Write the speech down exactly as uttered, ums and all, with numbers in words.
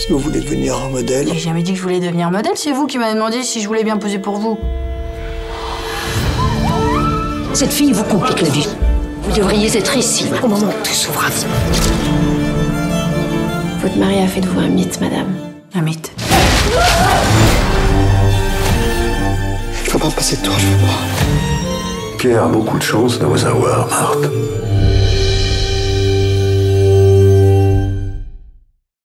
si vous voulez devenir un modèle. J'ai jamais dit que je voulais devenir modèle, c'est vous qui m'avez demandé si je voulais bien poser pour vous. Cette fille vous complique la vie. Vous devriez être ici au moment où tout s'ouvre. Votre mari a fait de vous un mythe, madame. Un mythe. Je peux pas passer de toi, je veux pas. Pierre a beaucoup de chance de vous avoir, Marthe.